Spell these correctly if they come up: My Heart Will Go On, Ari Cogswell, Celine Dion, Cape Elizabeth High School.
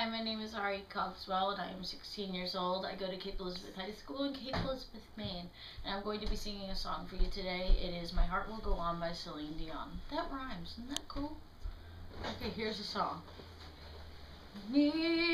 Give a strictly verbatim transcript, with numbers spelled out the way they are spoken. Hi, my name is Ari Cogswell and I am sixteen years old. I go to Cape Elizabeth High School in Cape Elizabeth, Maine. And I'm going to be singing a song for you today. It is My Heart Will Go On by Celine Dion. That rhymes, isn't that cool? Okay, here's the song. Me